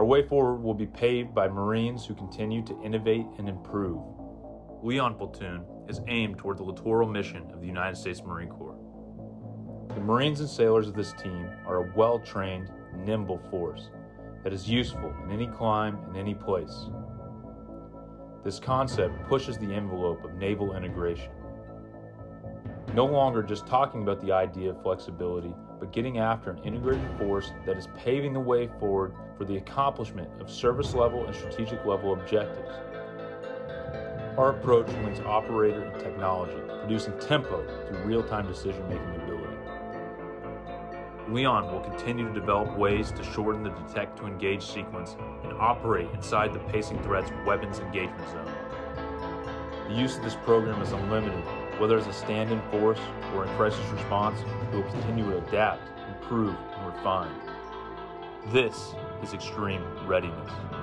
Our way forward will be paved by Marines who continue to innovate and improve. Leon Platoon is aimed toward the littoral mission of the United States Marine Corps. The Marines and sailors of this team are a well-trained, nimble force that is useful in any climb and any place. This concept pushes the envelope of naval integration. No longer just talking about the idea of flexibility, but getting after an integrated force that is paving the way forward for the accomplishment of service level and strategic level objectives. Our approach links operator and technology, producing tempo through real-time decision-making ability. Leon will continue to develop ways to shorten the detect-to-engage sequence and operate inside the pacing threat's weapons engagement zone. The use of this program is unlimited, whether as a stand-in force or in crisis response. We will continue to adapt, improve, and refine. This is extreme readiness.